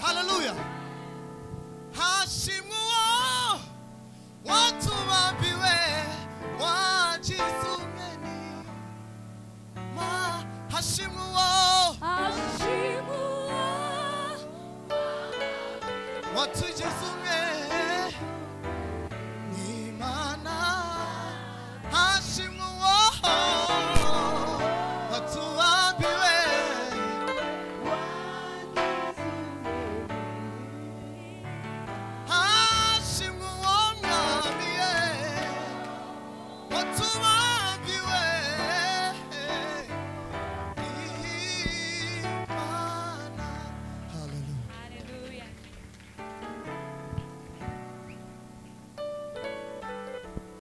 Hallelujah. Hashimu, what?